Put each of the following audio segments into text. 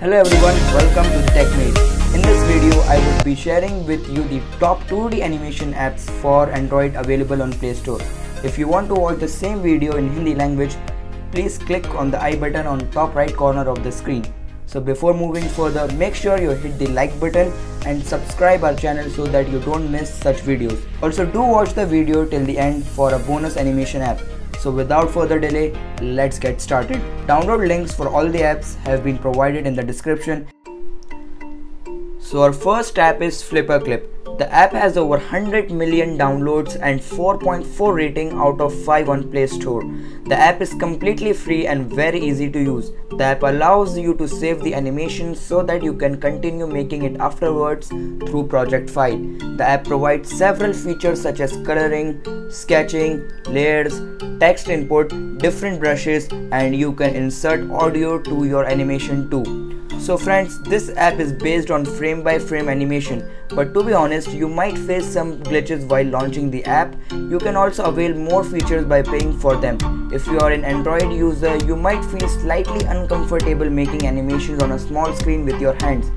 Hello everyone, welcome to TechMade. In this video, I will be sharing with you the top 2D animation apps for Android available on Play Store. If you want to watch the same video in Hindi language, please click on the I button on top right corner of the screen. So before moving further, make sure you hit the like button and subscribe our channel so that you don't miss such videos. Also do watch the video till the end for a bonus animation app. So without further delay, let's get started. Download links for all the apps have been provided in the description. So our first app is FlipaClip. The app has over 100 million downloads and 4.4 rating out of 5 on Play Store. The app is completely free and very easy to use. The app allows you to save the animation so that you can continue making it afterwards through project file. The app provides several features such as coloring, sketching, layers, text input, different brushes, and you can insert audio to your animation too. So friends, this app is based on frame by frame animation, but to be honest, you might face some glitches while launching the app. You can also avail more features by paying for them. If you are an Android user, you might feel slightly uncomfortable making animations on a small screen with your hands.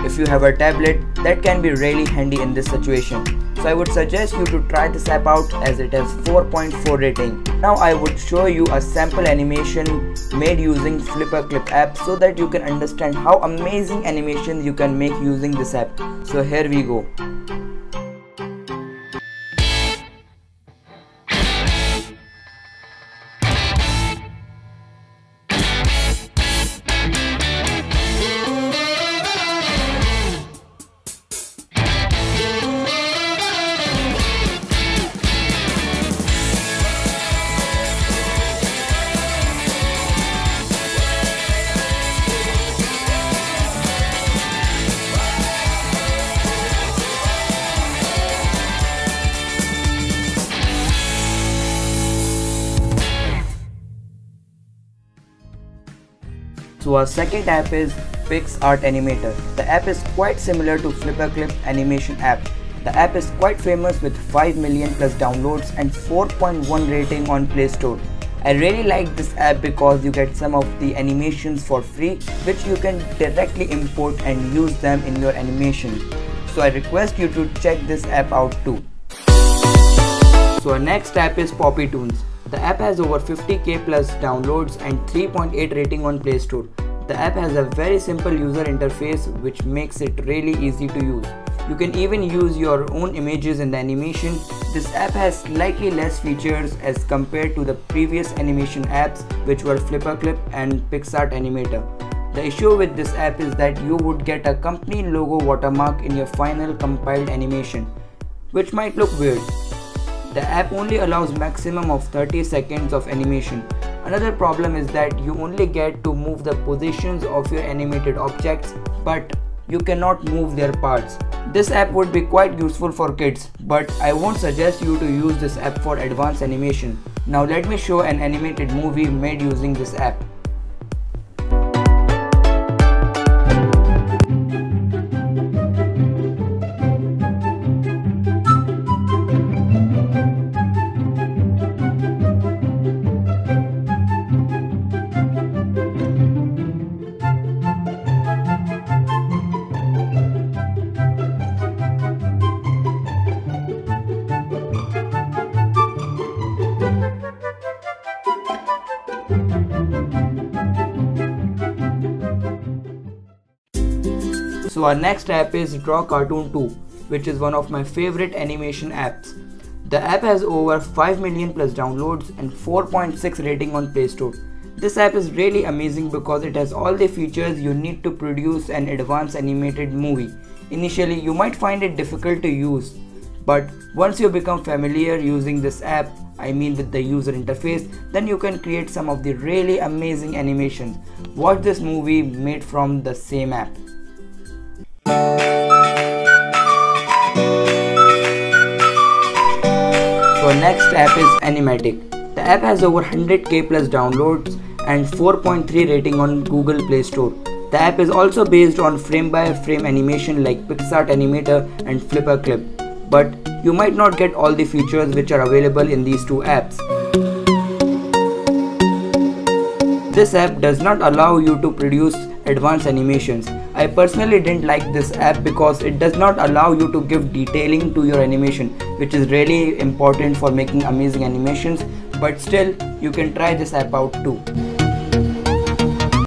If you have a tablet, that can be really handy in this situation. So I would suggest you to try this app out as it has 4.4 rating. Now I would show you a sample animation made using FlipaClip app so that you can understand how amazing animations you can make using this app. So here we go. So our second app is PicsArt Animator. The app is quite similar to FlipaClip animation app. The app is quite famous with 5 million plus downloads and 4.1 rating on Play Store. I really like this app because you get some of the animations for free which you can directly import and use them in your animation. So I request you to check this app out too. So our next app is Poppy Tunes. The app has over 50k plus downloads and 3.8 rating on Play Store. The app has a very simple user interface which makes it really easy to use. You can even use your own images in the animation. This app has slightly less features as compared to the previous animation apps which were FlipaClip and PicsArt Animator. The issue with this app is that you would get a company logo watermark in your final compiled animation, which might look weird. The app only allows maximum of 30 seconds of animation. Another problem is that you only get to move the positions of your animated objects, but you cannot move their parts. This app would be quite useful for kids, but I won't suggest you to use this app for advanced animation. Now let me show an animated movie made using this app. So our next app is Draw Cartoon 2, which is one of my favorite animation apps. The app has over 5 million plus downloads and 4.6 rating on Play Store. This app is really amazing because it has all the features you need to produce an advanced animated movie. Initially, you might find it difficult to use, but once you become familiar using this app, I mean with the user interface, then you can create some of the really amazing animations. Watch this movie made from the same app. So next app is Animatic. The app has over 100k plus downloads and 4.3 rating on Google Play Store. The app is also based on frame by frame animation like PicsArt Animator and FlipaClip, but you might not get all the features which are available in these two apps. This app does not allow you to produce advanced animations. I personally didn't like this app because it does not allow you to give detailing to your animation, which is really important for making amazing animations, but still you can try this app out too.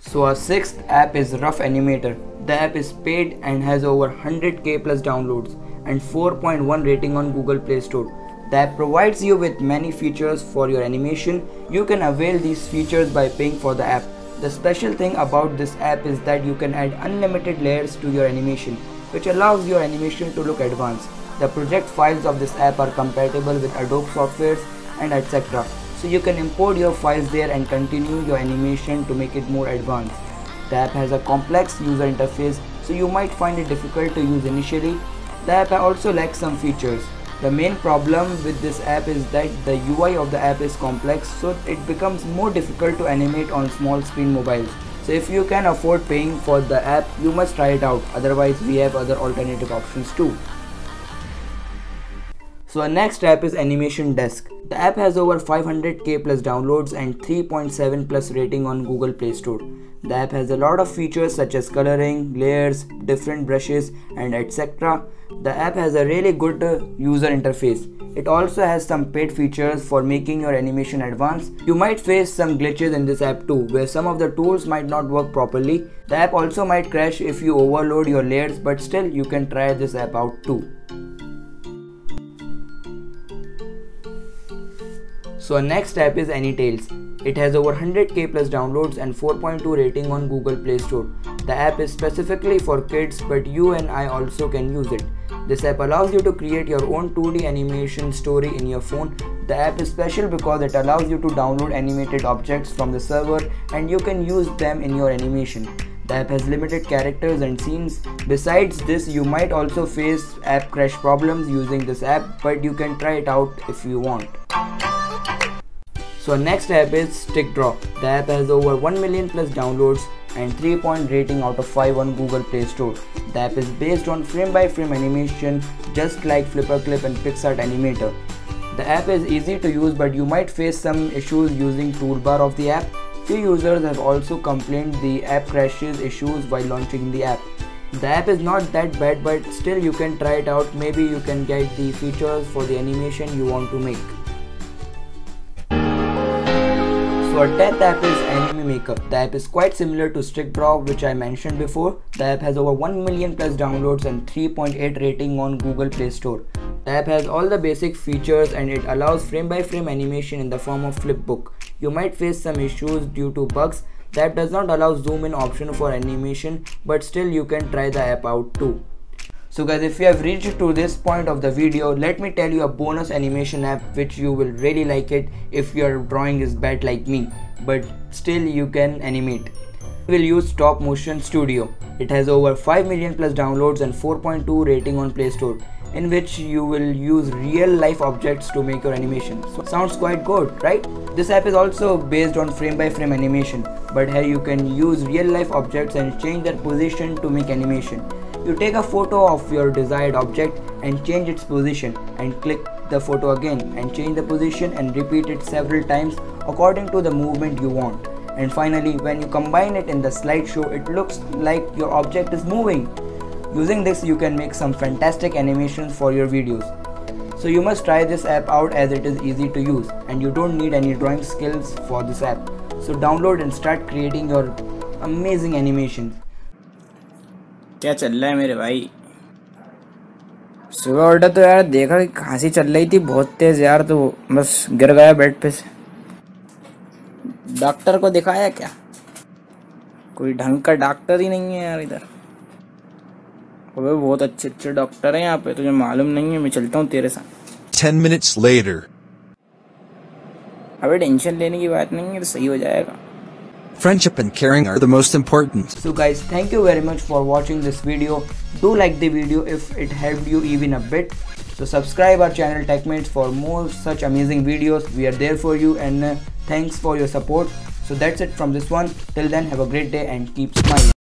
So our sixth app is Rough Animator. The app is paid and has over 100k plus downloads and 4.1 rating on Google Play Store. The app provides you with many features for your animation. You can avail these features by paying for the app. The special thing about this app is that you can add unlimited layers to your animation, which allows your animation to look advanced. The project files of this app are compatible with Adobe softwares and etc. So you can import your files there and continue your animation to make it more advanced. The app has a complex user interface, so you might find it difficult to use initially. The app also lacks some features. The main problem with this app is that the UI of the app is complex, so it becomes more difficult to animate on small screen mobiles. So if you can afford paying for the app, you must try it out, otherwise we have other alternative options too. So our next app is Animation Desk. The app has over 500k plus downloads and 3.7 plus rating on Google Play Store. The app has a lot of features such as coloring, layers, different brushes and etc. The app has a really good user interface. It also has some paid features for making your animation advanced. You might face some glitches in this app too, where some of the tools might not work properly. The app also might crash if you overload your layers, but still you can try this app out too. So our next app is AnyTales. It has over 100k plus downloads and 4.2 rating on Google Play Store. The app is specifically for kids, but you and I also can use it. This app allows you to create your own 2D animation story in your phone. The app is special because it allows you to download animated objects from the server and you can use them in your animation. The app has limited characters and scenes. Besides this, you might also face app crash problems using this app, but you can try it out if you want. So next app is Stick Draw. The app has over 1 million plus downloads and 3.0 rating out of 5 on Google Play Store. The app is based on frame-by-frame animation, just like FlipaClip and PicsArt Animator. The app is easy to use, but you might face some issues using toolbar of the app. Few users have also complained the app crashes issues while launching the app. The app is not that bad, but still you can try it out. Maybe you can get the features for the animation you want to make. Our 10th app is Anime Maker. The app is quite similar to Stick Draw, which I mentioned before. The app has over 1 million plus downloads and 3.8 rating on Google Play Store. The app has all the basic features and it allows frame-by-frame animation in the form of flipbook. You might face some issues due to bugs. The app does not allow zoom-in option for animation, but still you can try the app out too. So guys, if you have reached to this point of the video, let me tell you a bonus animation app which you will really like it if your drawing is bad like me, but still you can animate. We will use Stop Motion Studio. It has over 5 million plus downloads and 4.2 rating on Play Store, in which you will use real life objects to make your animation. So sounds quite good, right? This app is also based on frame by frame animation, but here you can use real life objects and change their position to make animation. You take a photo of your desired object and change its position and click the photo again and change the position and repeat it several times according to the movement you want. And finally, when you combine it in the slideshow, it looks like your object is moving. Using this, you can make some fantastic animations for your videos. So you must try this app out as it is easy to use and you don't need any drawing skills for this app. So download and start creating your amazing animations. क्या चल रहा है मेरे भाई? सुबह उठा तो यार देखा खांसी चल रही थी बहुत तेज यार, तो बस गिर गया बेड पे से। डॉक्टर को दिखाया क्या? कोई ढंग का डॉक्टर ही नहीं है यार इधर। अबे बहुत अच्छे अच्छे डॉक्टर हैं यहाँ पे, तुझे मालूम नहीं है। मैं चलता हूँ तेरे साथ। 10 minutes later। अबे टेंशन लेने की बात नहीं है, तो सही हो जाएगा। Friendship and caring are the most important. So guys, thank you very much for watching this video. Do like the video if it helped you even a bit. So subscribe our channel TechMates for more such amazing videos. We are there for you and thanks for your support. So that's it from this one. Till then, have a great day and keep smiling.